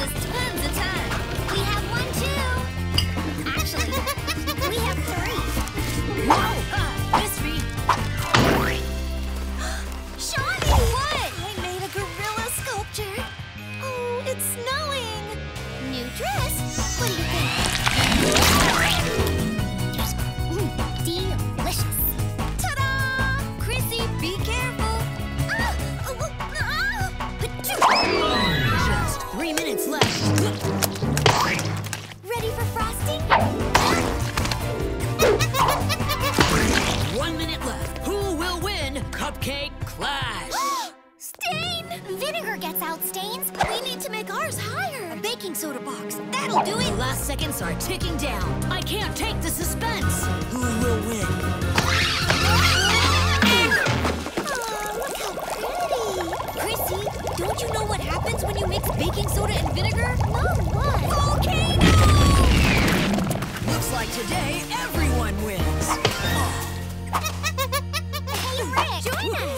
us tons of time. We have one too. Actually, we have three. Whoa! Mystery. Shani, what? I made a gorilla sculpture. Oh, it's snowing. New dress. What do you think? Delicious. Ta-da! Chrissy, be careful. Just 3 minutes left. Ready for frosting? 1 minute left. Who will win Cupcake Clash? Stain! Vinegar gets out stains. We need to make ours higher. A baking soda box. That'll do it. The last seconds are ticking down. I can't take the suspense. Who will win? Oh, look how pretty. Chrissy, don't you know what happens when you mix baking soda and vinegar? No, what? Volcano! Looks like today everyone wins. Oh. Hey, Rick, join us!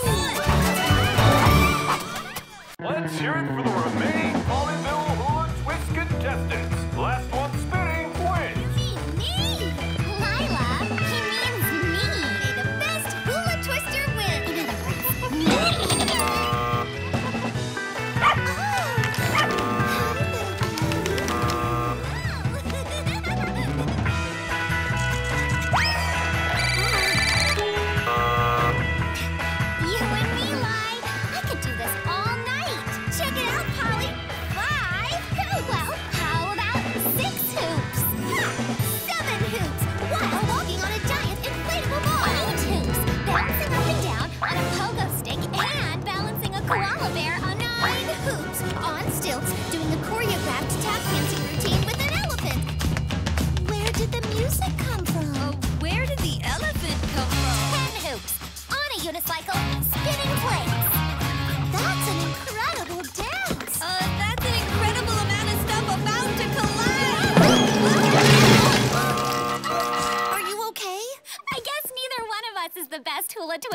Let's hear it for the remaining Pollyville Hula Twist contestants. Last one spinning wins. You mean me? Lila, he means me. May the best hula twister win. Me.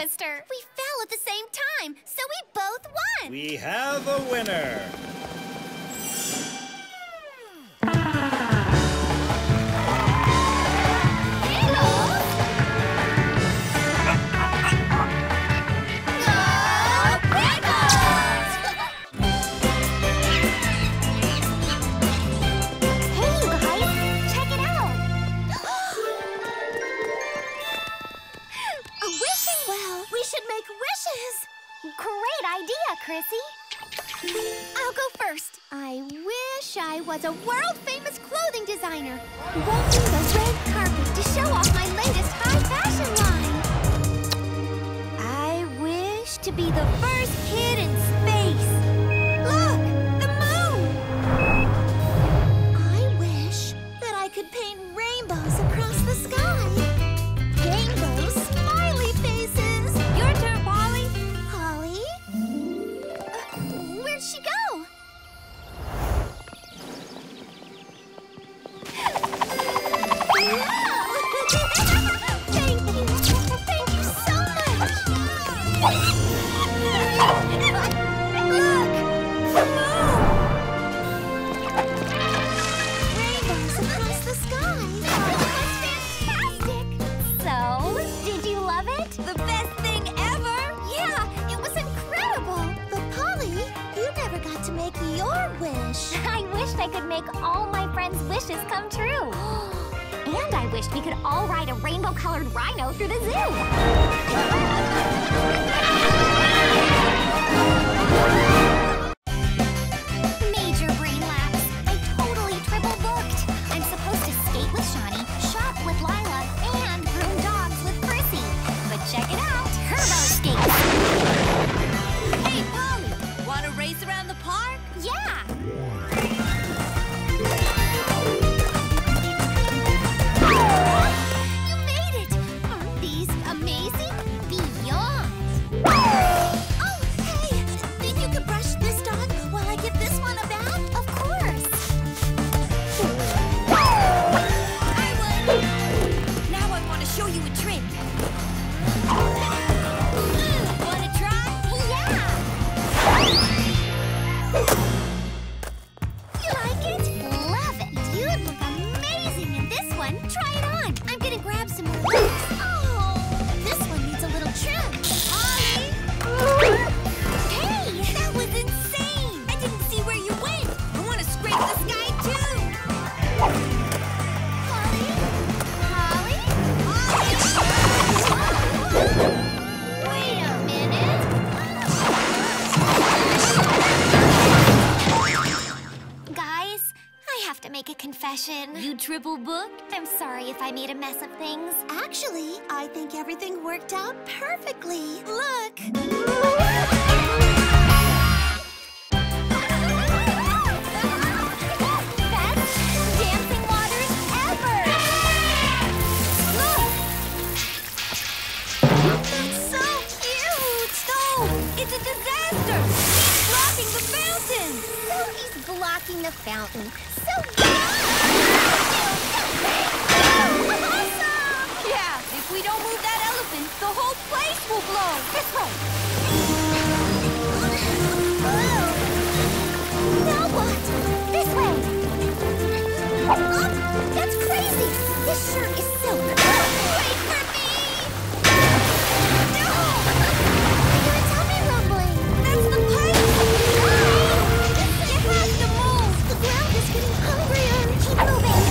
Twister. We fell at the same time, so we both won. We have a winner. Chrissy? I'll go first. I wish I was a world-famous clothing designer walking the red carpet to show off my latest high fashion line. I wish to be the first kid in space. Look, the moon! I wish that I could paint rainbows across the sky. Rainbows, smiley faces. Your turn, Polly. Polly? Where'd she go? Thank you so much! Look! Rainbows across the sky! That's fantastic! So, did you love it? The best thing ever! Yeah, it was incredible! But Polly, you never got to make your wish. I wished I could make all my friends' wishes come true. And I wished we could all ride a rainbow-colored rhino through the zoo. Major brain lapse. I totally triple booked. I'm supposed to skate with Shani, shop with Lila, and groom dogs with Chrissy. But check it out, turbo skates. Hey, Polly, want to race around the park? Yeah. You made it! Aren't these amazing? Beyond! Oh, hey! Think you could brush this dog while I give this one a bath? Of course! I won! Now I want to show you a trick. Want to try? Yeah! session. You triple booked? I'm sorry if I made a mess of things. Actually, I think everything worked out perfectly. Look! Best dancing waters ever! Look! That's so cute! Oh, it's a disaster! He's blocking the fountain! No, he's blocking the fountain. Awesome! Yeah, if we don't move that elephant, the whole place will blow. This way. Whoa. Now what? This way. Oh, that's crazy. This shirt is silk. Wait for me. No. Your tummy rumbling. That's the pipe. It has to move. The ground is getting hungrier. Keep moving.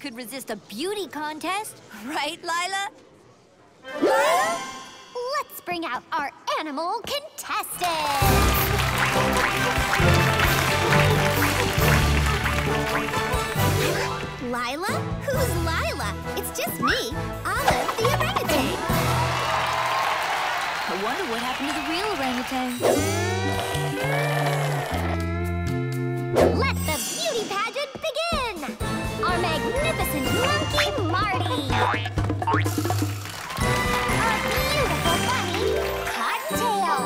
Could resist a beauty contest, right, Lila? Lila? Let's bring out our animal contestant! Lila? Who's Lila? It's just me, Olive the orangutan. I wonder what happened to the real orangutan. Let the beauty pageant begin! Our magnificent monkey, Marty. Our beautiful bunny, Cottontail.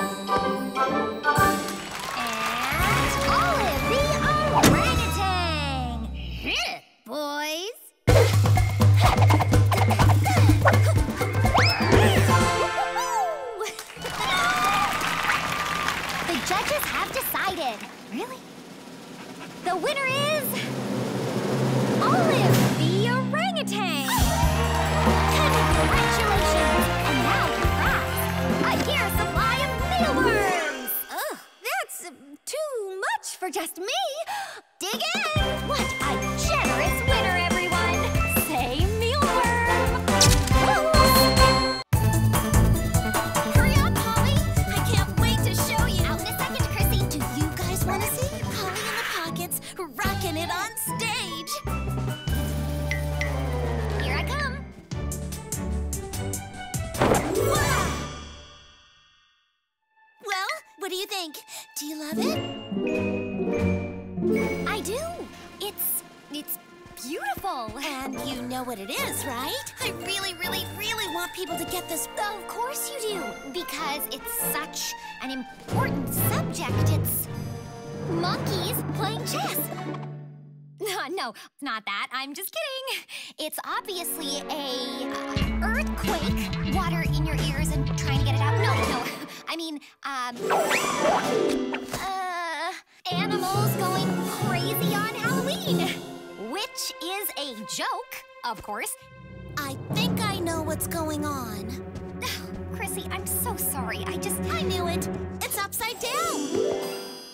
And Olive the orangutan. Hit it, boys. The judges have decided. Really? The winner is... Olive the orangutan! Congratulations! And now your prize, a year's supply of mealworms! Ugh, that's too much for just me! Dig in! What a generous winner, everyone! Say mealworm! Hurry up, Polly! I can't wait to show you! Out in a second, Chrissy! Do you guys want to see Polly and the Pockets rocking it on stage? What do you think? Do you love it? I do. It's beautiful. And you know what it is, right? I really, really, really want people to get this. Of course you do. Because it's such an important subject. It's monkeys playing chess. No, not that. I'm just kidding. It's obviously an earthquake, water in your ears and trying to get it out. No. I mean, animals going crazy on Halloween, which is a joke, of course. I think I know what's going on. Oh, Chrissy, I'm so sorry. I knew it. It's upside down.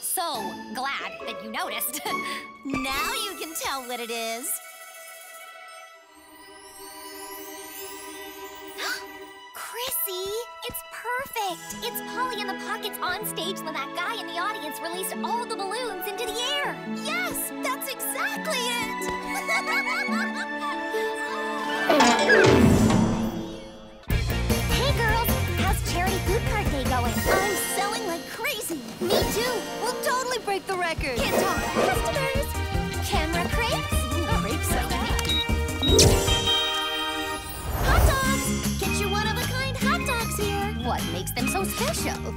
So glad that you noticed. Now you can tell what it is. Chrissy, it's perfect. It's Polly and the Pockets on stage when that guy in the audience released all the balloons into the air. Yes, that's exactly it. Hey, girls, how's charity food cart day going? I'm selling like crazy. Me too. We'll totally break the record. Can't talk. Customers. Camera crepes. Crepe salad. Hot dogs. Get your one-of-a-kind hot dogs here. What makes them so special?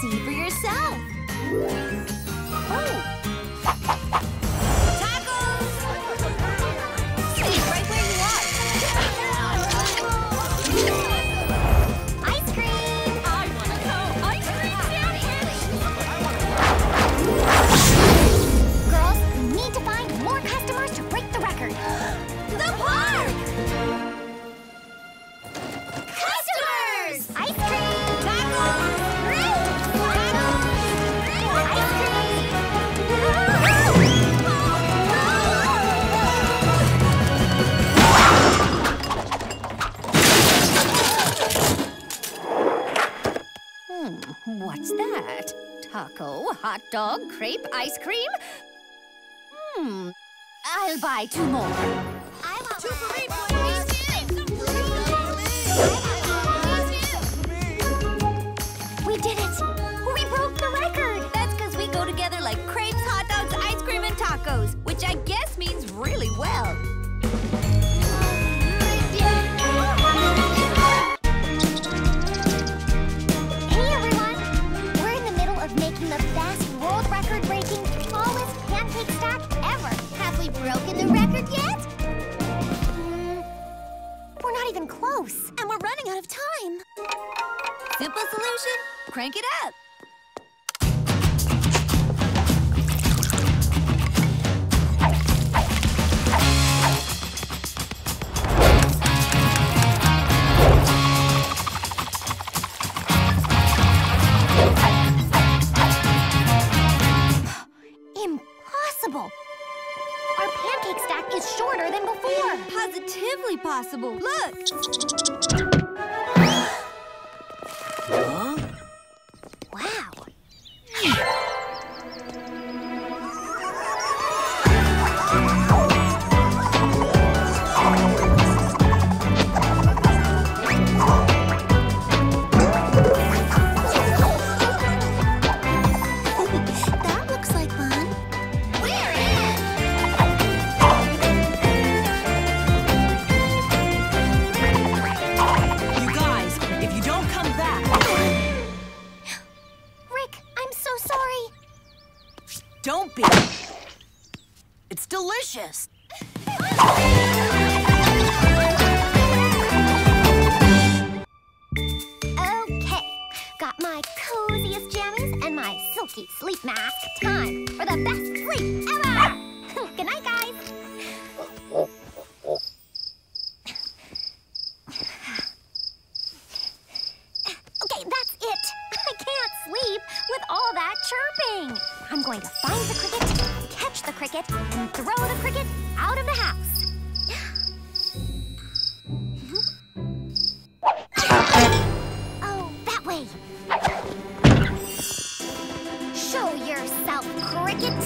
See for yourself. Oh! Tacos! Stay right where you are. Ice cream! I want to go. Ice cream down here! Girls, we need to find more customers to break the record. The park! What's that? Taco, hot dog, crepe, ice cream? Hmm. I'll buy two more. I want two for me, please. We did it! We broke the record! That's because we go together like crepes, hot dogs, ice cream, and tacos, which I guess means really well. Broken the record yet? We're not even close, and we're running out of time. Simple solution, crank it up. Possible. Look! Huh? Wow. That looks like fun. We're in! Don't be. It's delicious. Okay, got my coziest jammies and my silky sleep mask. Time for the best sleep ever. Good night, guys. With all that chirping. I'm going to find the cricket, catch the cricket, and throw the cricket out of the house. Oh, that way. Show yourself, cricket.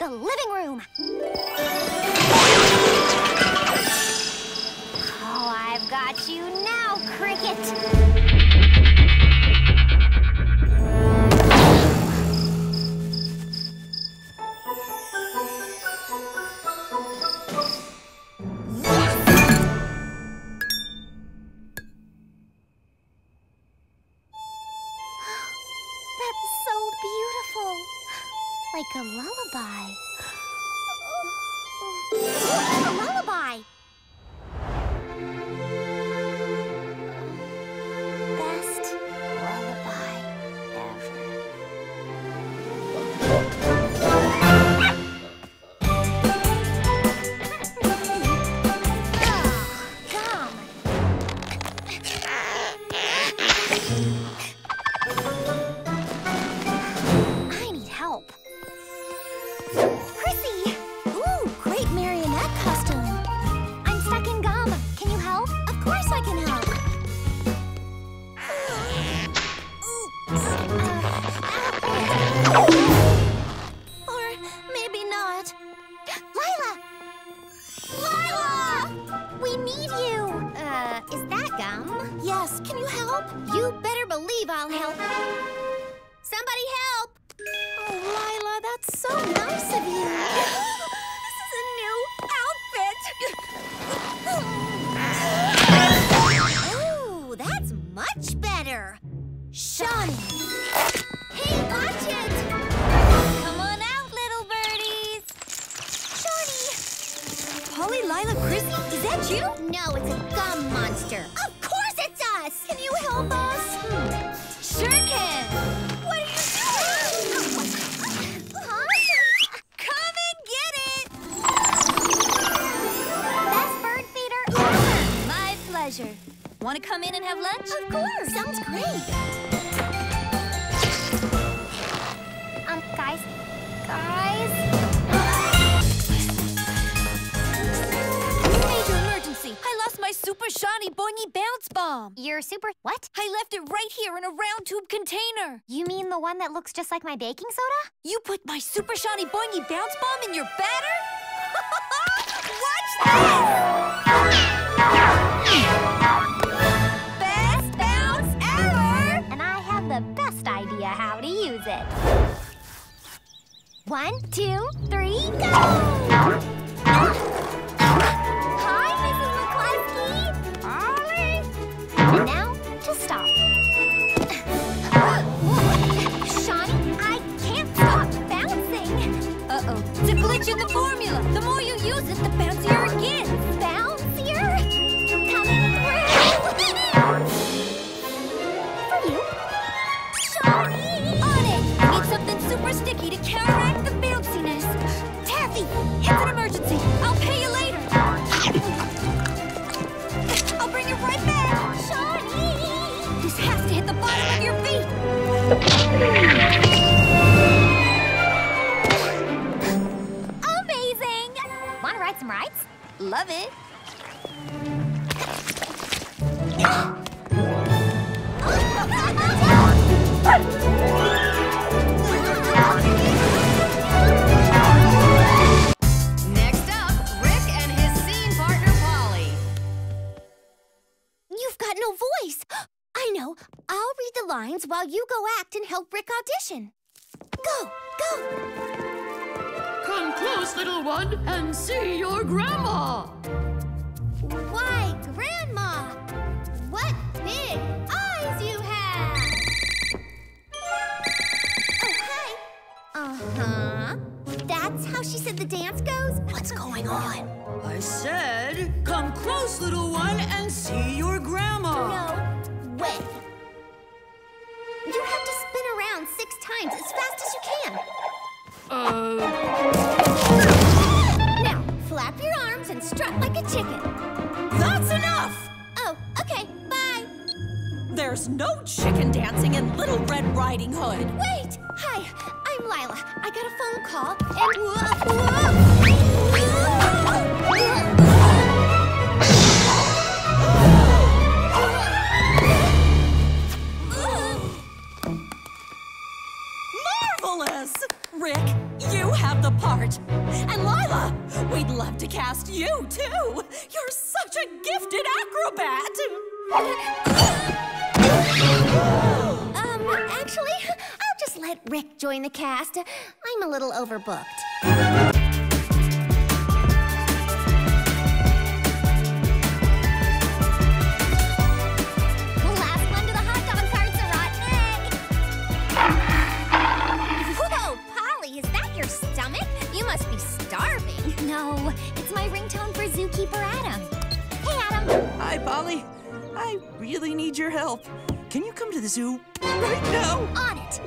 The living room. I've got you now, cricket. Yes! That's so beautiful. Like a lullaby. A lullaby. So nice of you. This is a new outfit. Polly, Lila, Chrissy, is that you? No, it's a gum monster. Of course it's us! Can you help us? Sure can! What are you doing? Huh? Come and get it! Best bird feeder ever! My pleasure. Want to come in and have lunch? Of course! Sounds great! Guys? My Super Shani Boingy Bounce Bomb. Your super what? I left it right here in a round tube container. You mean the one that looks just like my baking soda? You put my Super Shani Boingy Bounce Bomb in your batter? Watch this! Best bounce ever! And I have the best idea how to use it. 1, 2, 3, go! Now to stop. Shani, I can't stop bouncing. Uh-oh. It's a glitch in the formula. The more you use it, the bouncier it gets. Bouncier? Coming through. For you. Shani! On it. I need something super sticky to counteract the bounciness. Taffy, it's an emergency. I'll pay you later. I'll bring it right back. This has to hit the bottom of your feet! Amazing! Wanna ride some rides? Love it! Next up, Rick and his scene partner, Polly. You've got no voice! I know. I'll read the lines while you go act and help Rick audition. Go, go! Come close, little one, and see your grandma! Why, Grandma! What big eyes you have! Oh, hi! Uh-huh. That's how she said the dance goes? What's going on? I said, come close, little one, and see your grandma! No. Way. You have to spin around 6 times as fast as you can. Now, flap your arms and strut like a chicken. That's enough! Oh, okay, bye. There's no chicken dancing in Little Red Riding Hood. Wait! Hi, I'm Lila. I got a phone call and... Rick, you have the part. And Lila, we'd love to cast you, too. You're such a gifted acrobat. Actually, I'll just let Rick join the cast. I'm a little overbooked. No, it's my ringtone for Zookeeper Adam. Hey, Adam. Hi, Polly. I really need your help. Can you come to the zoo right now? On it.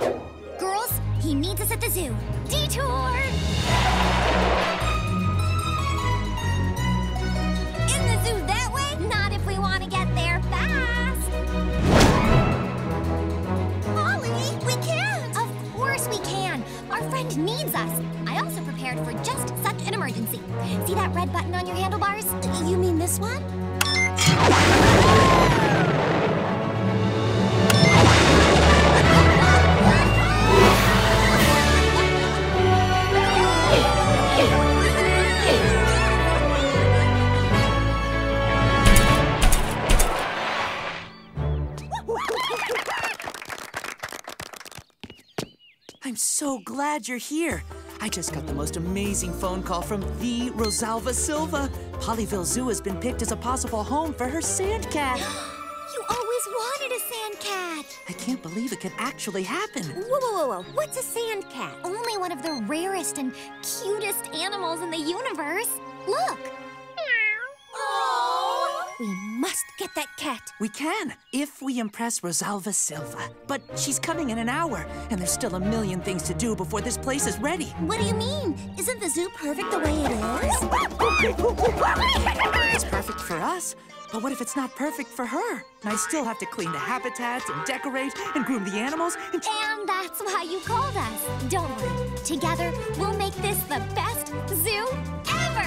Girls, he needs us at the zoo. Detour! In the zoo that way? Not if we want to get there fast. Polly, we can't. Of course we can. Our friend needs us. I also prepared for just such an emergency. See that red button on your handlebars? You mean this one? I'm so glad you're here. I just got the most amazing phone call from the Rosalva Silva. Pollyville Zoo has been picked as a possible home for her sand cat. You always wanted a sand cat. I can't believe it could actually happen. Whoa, whoa, whoa, whoa. What's a sand cat? Only one of the rarest and cutest animals in the universe. Look, We must get that cat. We can, if we impress Rosalva Silva. But she's coming in an hour, and there's still a million things to do before this place is ready. What do you mean? Isn't the zoo perfect the way it is? It's perfect for us, but what if it's not perfect for her? And I still have to clean the habitats and decorate and groom the animals. And that's why you called us. Don't worry. Together, we'll make this the best zoo ever.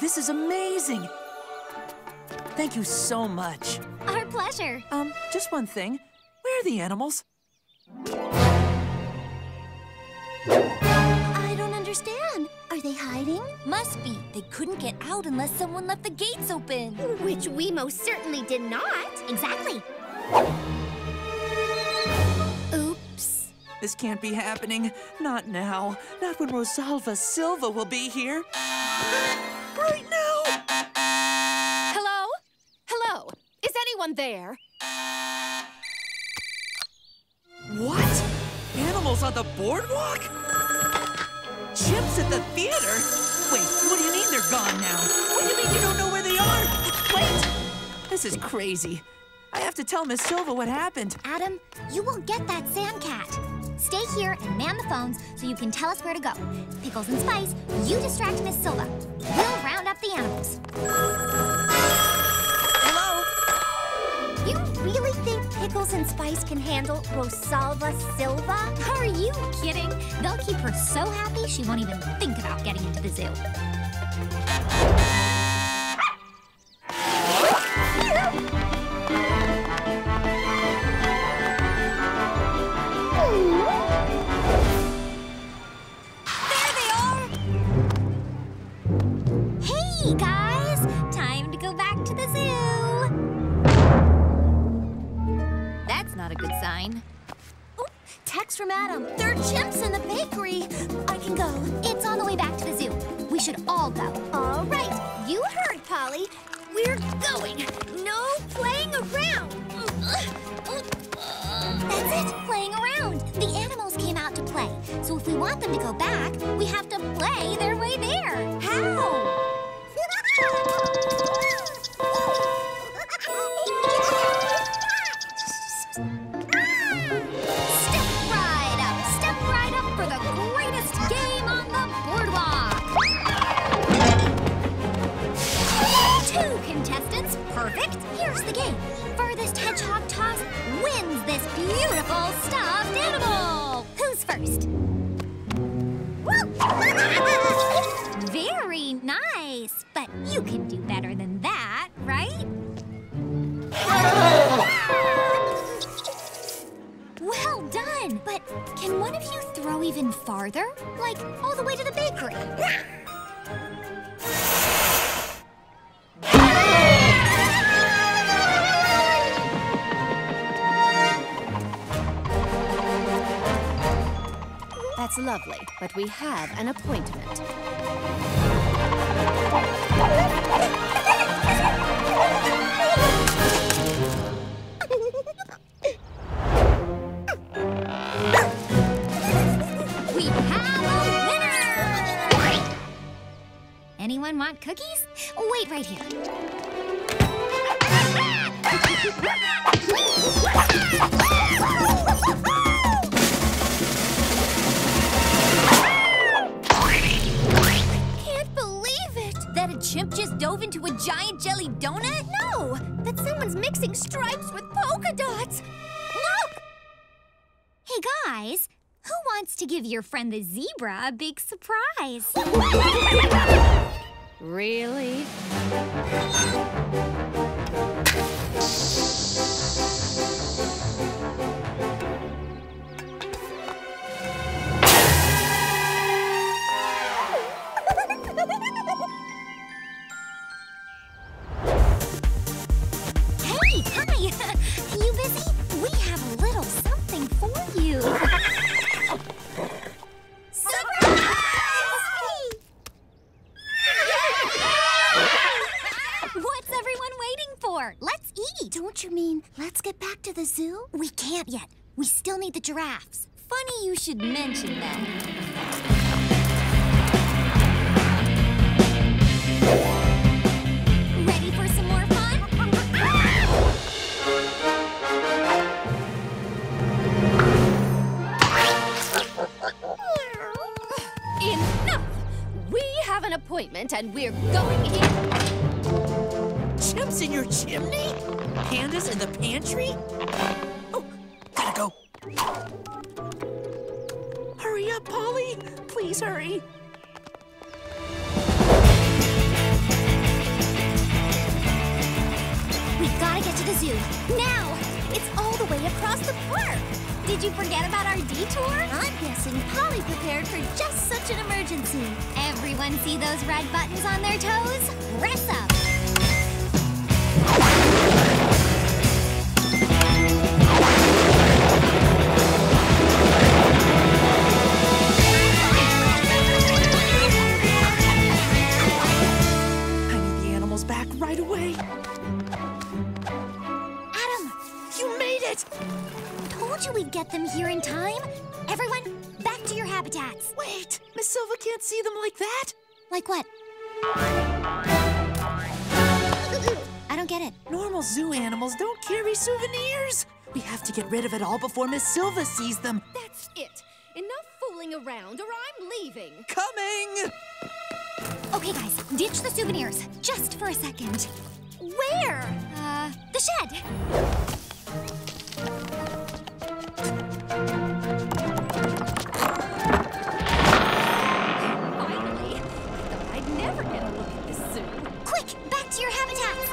This is amazing. Thank you so much. Our pleasure. Just one thing. Where are the animals? I don't understand. Are they hiding? Must be. They couldn't get out unless someone left the gates open. Which we most certainly did not. Exactly. Oops. This can't be happening. Not now. Not when Rosalva Silva will be here. Right now! Hello? Hello? Is anyone there? What? Animals on the boardwalk? Chimps at the theater? Wait, what do you mean they're gone now? What do you mean you don't know where they are? Wait! This is crazy. I have to tell Miss Silva what happened. Adam, you will get that sand cat. Stay here and man the phones so you can tell us where to go. Pickles and Spice, you distract Miss Silva. We'll round up the animals. Hello? You really think Pickles and Spice can handle Rosalva Silva? Are you kidding? They'll keep her so happy she won't even think about getting into the zoo. From Adam. There are chimps in the bakery. I can go. It's on the way back to the zoo. We should all go. All right. You heard, Polly. We're going. No playing around. That's it. Playing around. The animals came out to play. So if we want them to go back, we have to play their way there. How? Perfect. Here's the game. Furthest hedgehog toss wins this beautiful stuffed animal. Who's first? Very nice. But you can do better than that, right? Well done. But can one of you throw even farther? Like all the way to the bakery? That's lovely, but we have an appointment. We have a winner! Anyone want cookies? Wait right here. Chimp just dove into a giant jelly donut? No, but someone's mixing stripes with polka dots. Look! Hey, guys, who wants to give your friend the zebra a big surprise? Really? the zoo? We can't yet. We still need the giraffes. Funny you should mention that. An appointment and we're going in. Chimps in your chimney? Pandas in the pantry? Oh, gotta go. Hurry up, Polly. Please hurry. We've gotta get to the zoo. Now! It's all the way across the park. Did you forget about our detour? I'm guessing Polly prepared for just such an emergency. Everyone see those red buttons on their toes? Press up! I need the animals back right away. Told you we'd get them here in time. Everyone, back to your habitats. Wait, Miss Silva can't see them like that? Like what? I don't get it. Normal zoo animals don't carry souvenirs. We have to get rid of it all before Miss Silva sees them. That's it. Enough fooling around or I'm leaving. Coming! Okay, guys, ditch the souvenirs just for a second. Where? The shed. Finally! Thought I'd never get a look at this zoo. Quick, back to your habitats!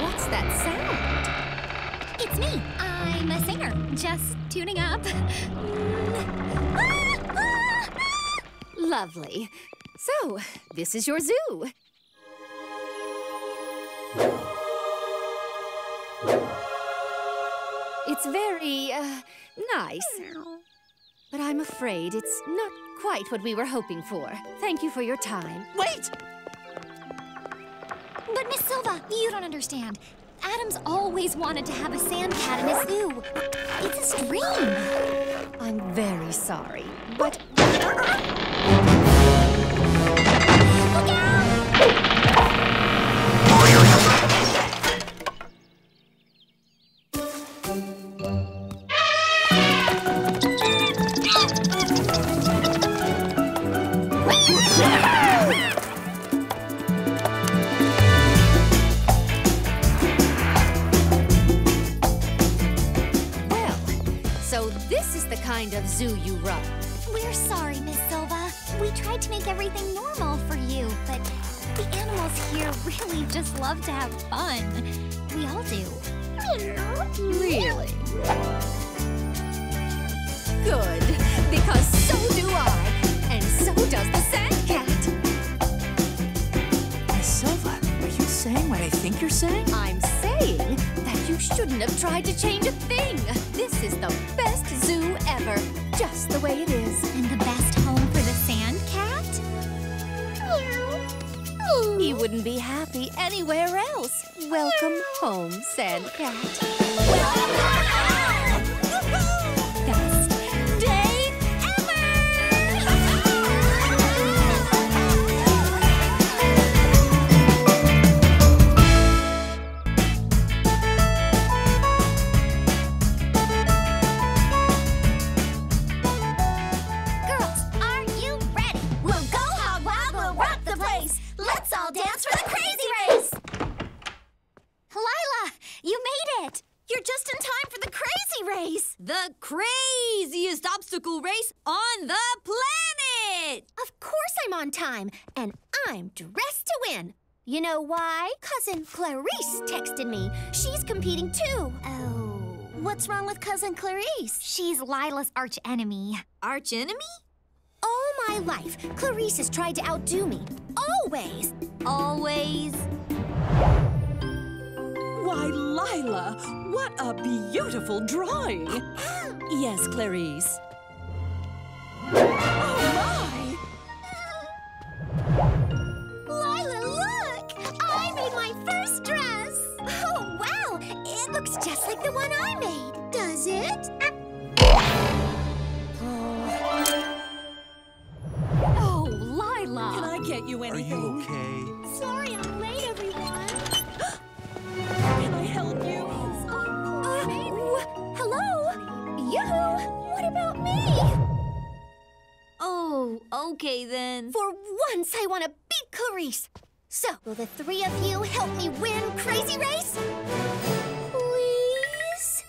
What's that sound? It's me. I'm a singer. Just tuning up. Lovely. So, this is your zoo. It's very, nice. But I'm afraid it's not quite what we were hoping for. Thank you for your time. Wait! But Miss Silva, you don't understand. Adam's always wanted to have a sand cat in his zoo. It's his dream. I'm very sorry, but... Look out! Of zoo you run. We're sorry, Miss Silva. We tried to make everything normal for you, but the animals here really just love to have fun. We all do. Really? Good, because so do I, and so does the sand cat. Miss Silva, are you saying what I think you're saying? I'm saying that you shouldn't have tried to change a thing. This is the best zoo ever, just the way it is. And the best home for the sand cat? He wouldn't be happy anywhere else. Welcome home, sand cat. Welcome home! Best day ever! Girls, are you ready? We'll go hog wild, we'll rock the place. Let's all dance for the crazy race! Lila, you made it! You're just in time for the crazy race! The craziest obstacle race on the planet! Of course I'm on time, and I'm dressed to win. You know why? Cousin Clarice texted me. She's competing too. Oh. What's wrong with Cousin Clarice? She's Lila's arch enemy. Arch enemy? All my life, Clarice has tried to outdo me. Always. Always. Why, Lila, what a beautiful drawing! Yes, Clarice. Oh, my! Lila, look! I made my first! looks just like the one I made, does it? Oh, Lila! Can I get you anything? Are you okay? Sorry, I'm late, everyone. Can I help you? Hello? Yoo-hoo! What about me? Oh, okay then. For once, I want to beat Clarice. So, will the three of you help me win Crazy Race? Please?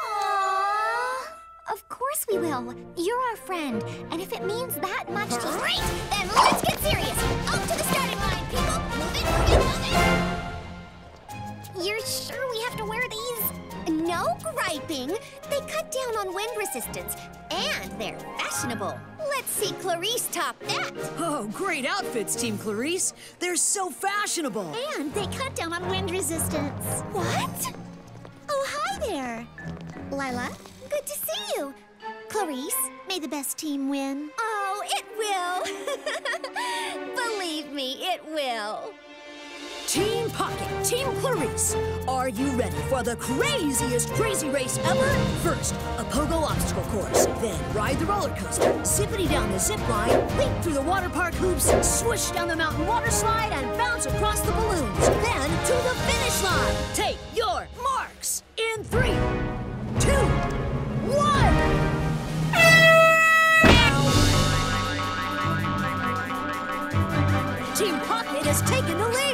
Aww. Of course we will. You're our friend. And if it means that much to you... Great! Then let's get serious! Up to the starting line, people! Move it, move it, move it! You're sure we have to wear these? No griping. They cut down on wind resistance. And they're fashionable. Let's see Clarice top that. Oh, great outfits, Team Clarice. They're so fashionable. And they cut down on wind resistance. What? Oh, hi there. Lila, good to see you. Clarice, may the best team win. Oh, it will. Believe me, it will. Team Pocket, Team Clarice, are you ready for the craziest crazy race ever? First, a pogo obstacle course, then ride the roller coaster, zippity down the zip line, leap through the water park hoops, swoosh down the mountain water slide, and bounce across the balloons. Then to the finish line. Take your marks in 3, 2, 1. Team Pocket has taken the lead.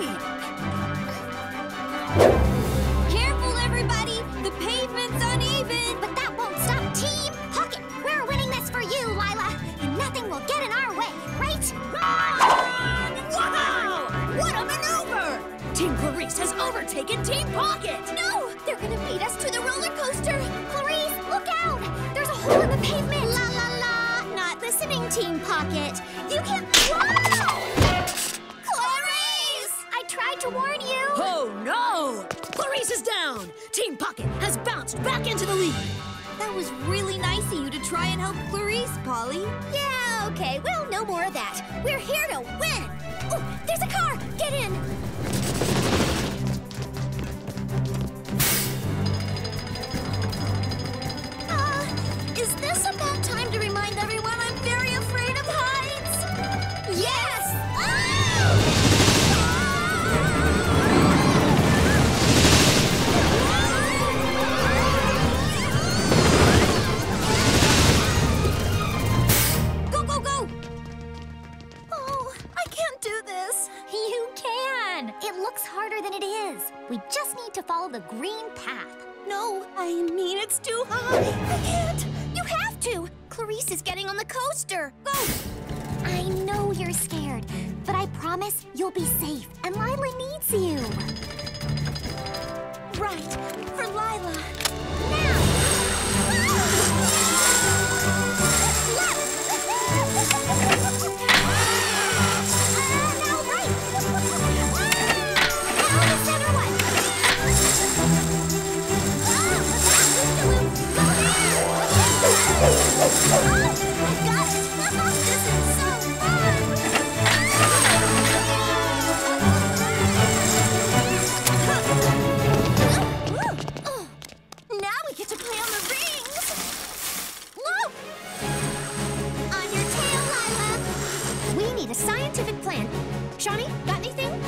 Careful, everybody. The pavement's uneven. But that won't stop Team Pocket. We're winning this for you, Lila. And nothing will get in our way, right? Run! Wow! What a maneuver! Team Clarice has overtaken Team Pocket. No! They're going to beat us to the roller coaster. Clarice, look out! There's a hole in the pavement. La, la, la. Not listening, Team Pocket. You can't... Wow! To warn you. Oh, no! Clarice is down! Team Pocket has bounced back into the lead. That was really nice of you to try and help Clarice, Polly. Yeah, okay, well, no more of that. We're here to win! Oh, there's a car! Get in! Is this about time to remind everyone I'm very afraid of heights? Yes! Oh! We just need to follow the green path. No, I mean it's too high. I can't. You have to. Clarice is getting on the coaster. Go. I know you're scared, but I promise you'll be safe. And Lila needs you. Right, for Lila. Now. Shani, got anything?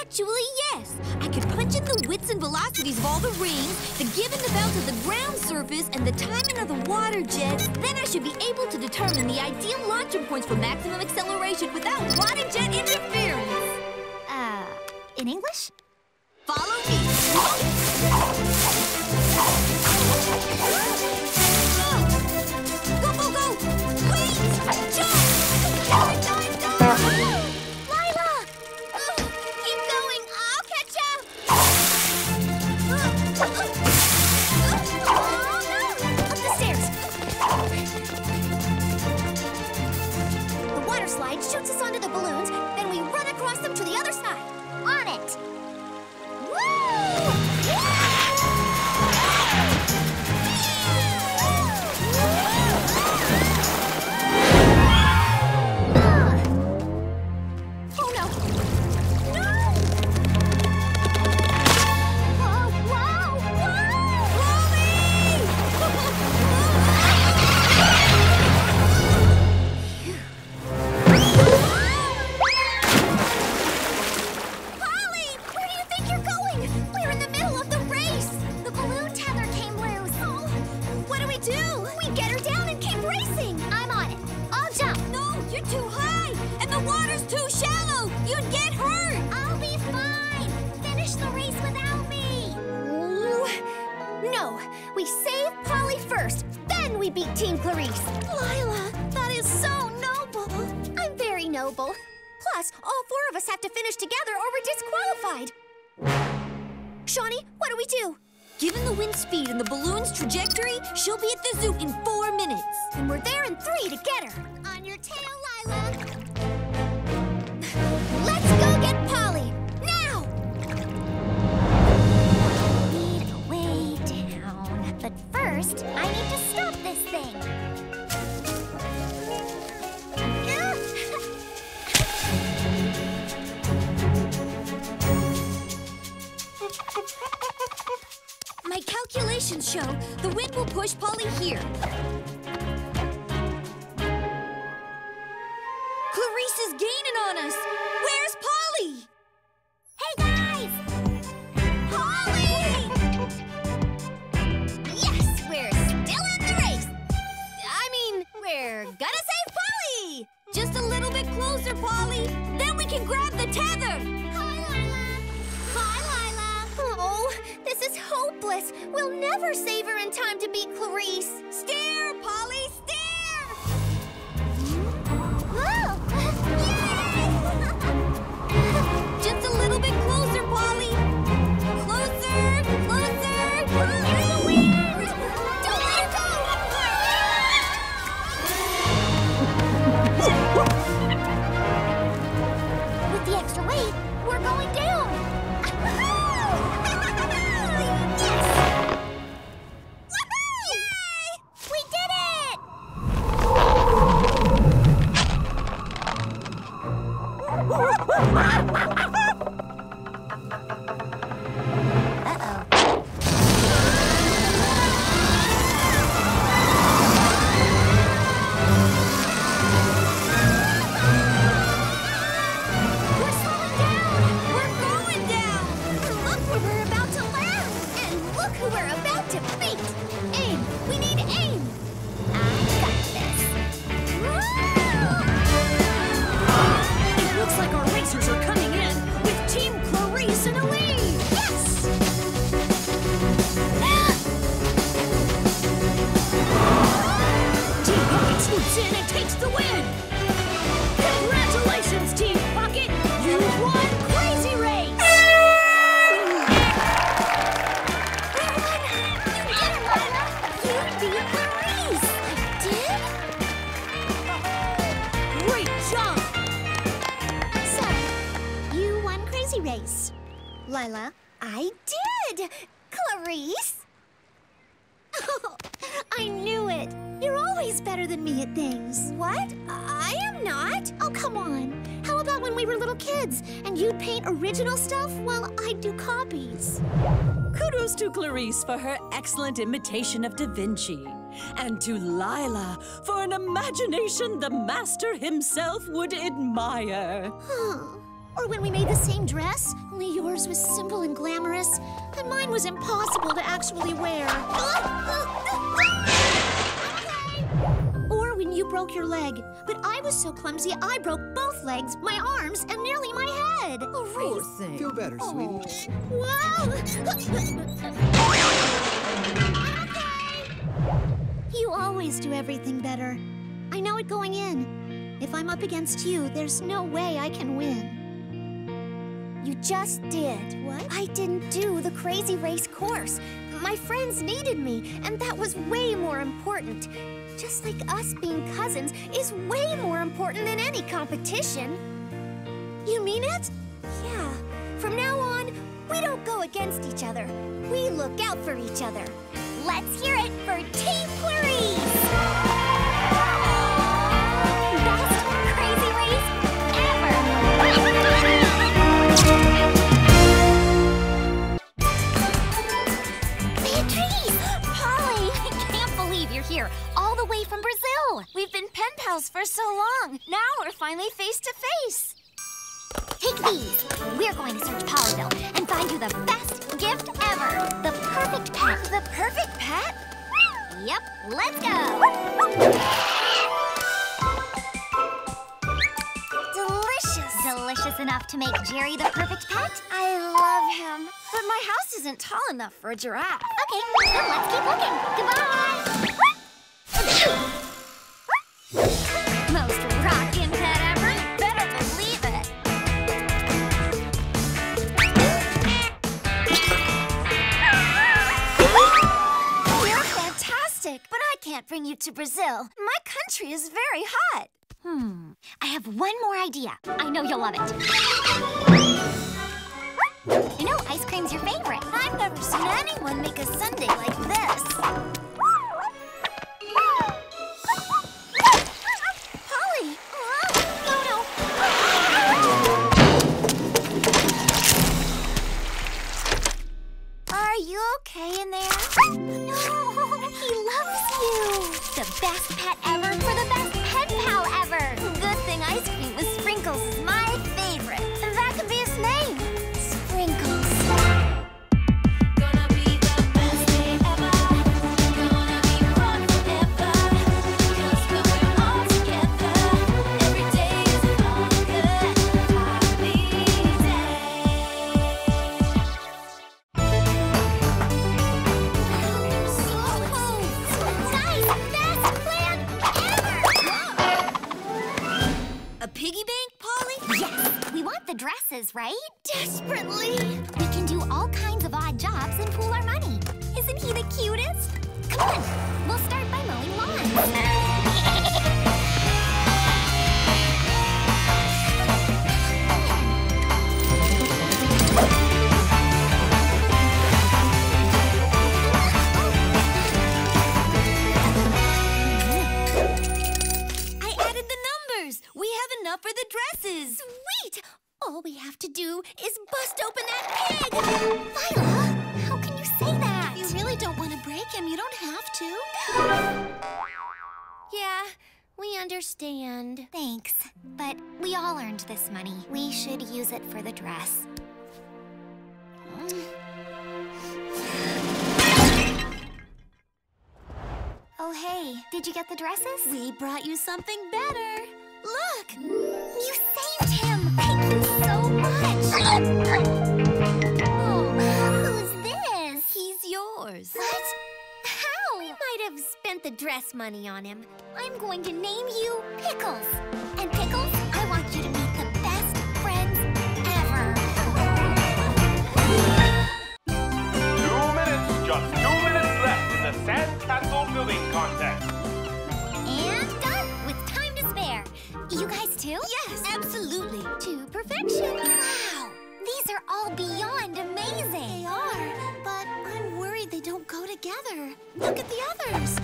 Actually, yes. I could punch in the widths and velocities of all the rings, the give and the bounce of the ground surface, and the timing of the water jets. Then I should be able to determine the ideal launching points for maximum acceleration without water jet interference. In English? Follow me. Go, go, go! Wait! Jump! Dive, dive! Shoots us onto the balloons, then we run across them to the other side. On it! Woo! Yeah! We beat Team Clarice. Lila, that is so noble. I'm very noble. Plus, all four of us have to finish together or we're disqualified. Shani, what do we do? Given the wind speed and the balloon's trajectory, she'll be at the zoo in 4 minutes. And we're there in 3 to get her. On your tail, Lila. Let's go get Polly, now! Lead the way down. But first, I need to stop this thing. My calculations show the wind will push Polly here. Clarice is gaining on us. Where's Polly? Hey, guys! Polly! Yes, we're still in the race. I mean, we're gonna save Polly! Just a little bit closer, Polly. Then we can grab the tether. This is hopeless. We'll never save her in time to beat Clarice. Steer, Polly, steer! Whoa! Yay! Just a little bit closer, Polly. Closer, closer. Here's the wind! Don't let her go! With the extra weight, we're going down. Lila, I did! Clarice! Oh, I knew it! You're always better than me at things. What? I am not? Oh, come on. How about when we were little kids and you'd paint original stuff while I'd do copies? Kudos to Clarice for her excellent imitation of Da Vinci. And to Lila for an imagination the master himself would admire. Or when we made the same dress, only yours was simple and glamorous, and mine was impossible to actually wear. Okay. Or when you broke your leg, but I was so clumsy I broke both legs, my arms, and nearly my head. Oh, poor thing. Feel better, sweetie. Whoa! Okay. You always do everything better. I know it going in. If I'm up against you, there's no way I can win. You just did. What? I didn't do the crazy race course. My friends needed me, and that was way more important. Just like us being cousins is way more important than any competition. You mean it? Yeah. From now on, we don't go against each other. We look out for each other. Let's hear it for Team Clarice! Here, all the way from Brazil. We've been pen pals for so long. Now we're finally face to face. Take these. We're going to search Pollyville and find you the best gift ever. The perfect pet. The perfect pet? Yep, let's go. Delicious. Delicious enough to make Jerry the perfect pet? I love him. But my house isn't tall enough for a giraffe. Okay, then let's keep looking. Goodbye. Most rockin' pet ever. Better believe it. You're fantastic, but I can't bring you to Brazil. My country is very hot. I have one more idea. I know you'll love it. You know, ice cream's your favorite. I've never seen anyone make a sundae like this. Polly! No, no. Are you okay in there? No, he loves you. The best pet ever for the best pet pal ever. Good thing ice cream with sprinkles is my favorite. That could be his name. Sprinkles. Gonna be the best day ever. Gonna be fun forever. 'Cause when we're all together, every day is a longer happy day. Guys, best plan ever! A piggy bank, Polly? Yes, we want the dresses, right? Desperately. We can do all kinds of odd jobs and pool our money. Isn't he the cutest? Come on, we'll start by mowing lawns. I added the numbers. We have enough for the dresses. Sweet! All we have to do is bust open that pig! Lila, how can you say that? You really don't want to break him. You don't have to. Yeah, we understand. Thanks, but we all earned this money. We should use it for the dress. Oh, hey, did you get the dresses? We brought you something better. Look! You saved him! Thank you so much! Oh, who's this? He's yours. What? How? We might have spent the dress money on him. I'm going to name you Pickles. And Pickles, I want you to meet the best friends ever. 2 minutes, just 2 minutes left in the sandcastle building contest. And done, with time to spare. You guys too? Yes, absolutely. To perfection. Wow, these are all beyond amazing. They are, but I'm worried they don't go together. Look at the others.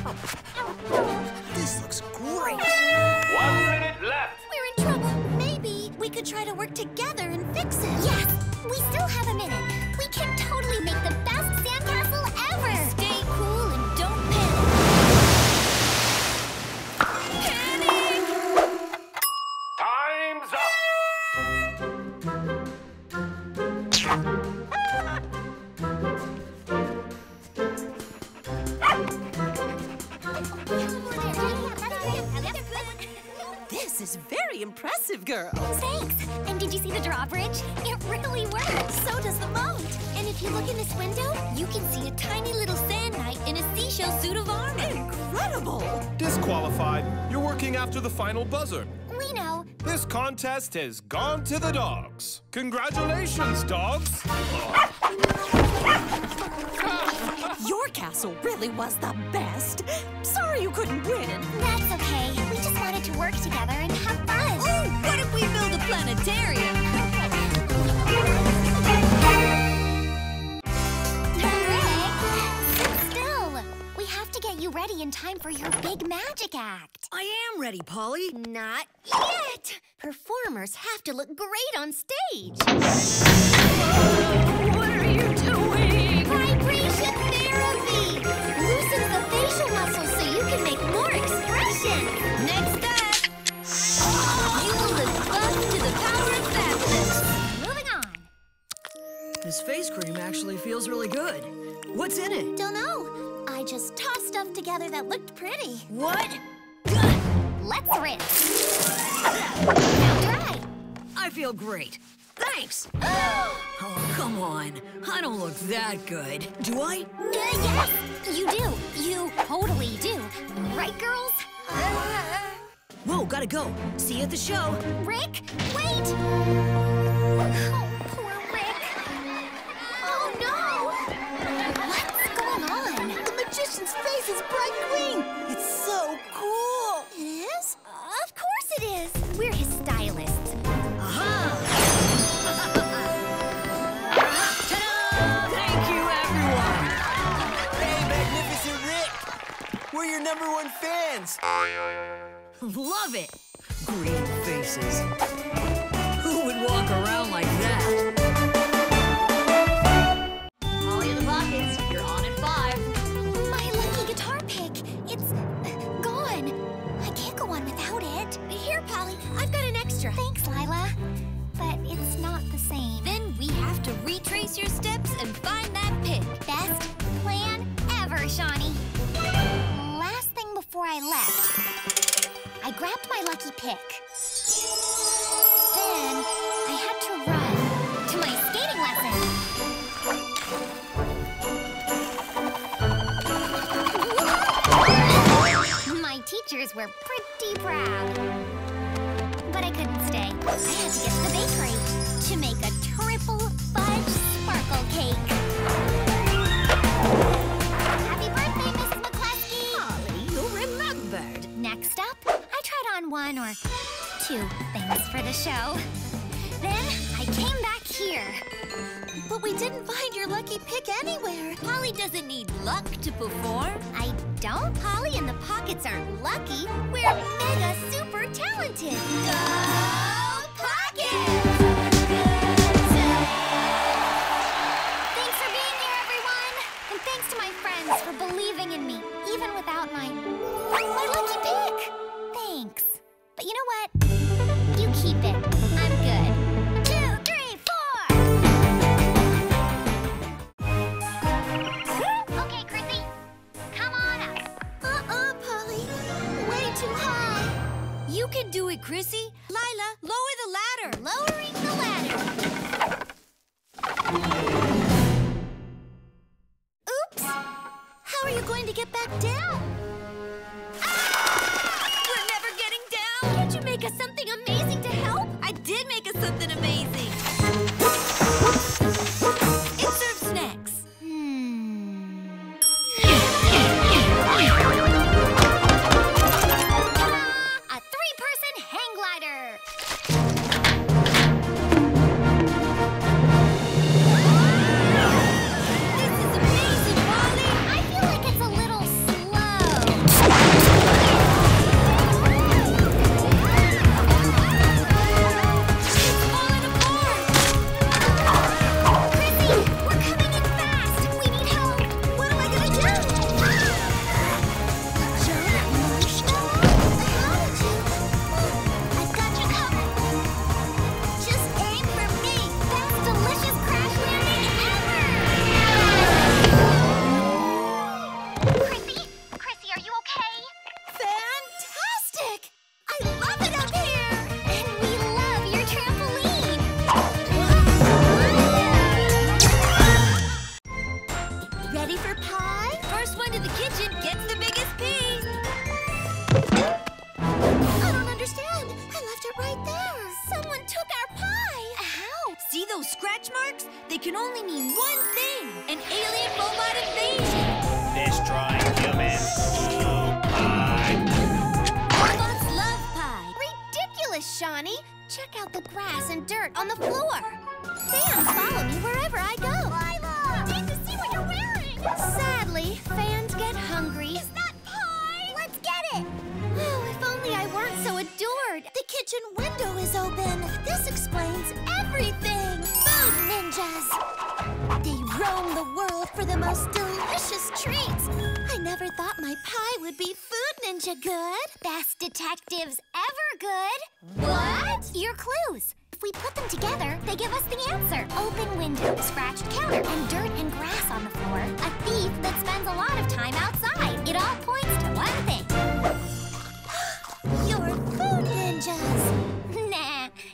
This looks great. 1 minute left. We're in trouble. Maybe we could try to work together and fix it. Yes, we still have a minute. We can totally make the best sandcastle ever. Stay cool and don't panic. Time's up. This is very impressive, girl. Thanks. And did you see the drawbridge? It really works. So does the moat. And if you look in this window, you can see a tiny little sand knight in a seashell suit of armor. Incredible! Disqualified. You're working after the final buzzer. We know. This contest has gone to the dogs. Congratulations, dogs. Your castle really was the best. Sorry you couldn't win. That's okay. We just wanted to work together and have fun. Ooh, what if we build a planetarium? Hooray! Sit still. We have to get you ready in time for your big magic act. I am ready, Polly. Not yet. Performers have to look great on stage. Whoa, what are you doing? Vibration therapy. Loosens the facial muscles so you can make more expression. Next up, you will live up to the power of fabulous. Moving on. This face cream actually feels really good. What's in it? Don't know. I just tossed stuff together that looked pretty. What? Let's rinse. Now dry. I feel great. Thanks. Oh, come on. I don't look that good. Do I? Yes, you do. You totally do. Right, girls? Whoa, gotta go. See you at the show. Rick, wait! Oh, poor Rick. Oh, no! What's going on? The magician's face is bright green. It's so cool. It is? Of course it is. We're his stylists. We're your #1 fans! Love it! Green faces. Who would walk around like that? Polly in the Pockets, you're on at 5. My lucky guitar pick. It's gone. I can't go on without it. Here, Polly, I've got an extra. Thanks, Lila. But it's not the same. Then we have to retrace your steps and find that pick. Best plan ever, Shani. Before I left, I grabbed my lucky pick. Then I had to run to my skating lesson. Whoa! My teachers were pretty proud. But I couldn't stay. I had to get to the bakery to make a triple fudge sparkle cake. Next up, I tried on 1 or 2 things for the show. Then I came back here. But we didn't find your lucky pick anywhere. Polly doesn't need luck to perform. I don't. Polly and the Pockets aren't lucky. We're mega super talented. Go Pockets! Thanks for being here, everyone. And thanks to my friends for believing in me, even without my lucky pick! Thanks. But you know what? You keep it. I'm good. 2, 3, 4! Okay, Chrissy. Come on up. Polly. Way too high. You can do it, Chrissy. Lila, lower the ladder. Lowering the ladder. Oops. How are you going to get back down? Something amazing to help? I did make us something amazing. It serves snacks. A 3-person hang glider. This is amazing, Polly. I feel like it's a little slow.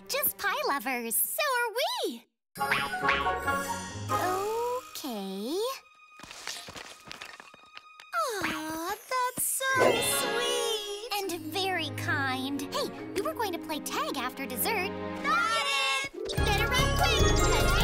Just pie lovers. So are we! play tag after dessert. Got it! Better run quick!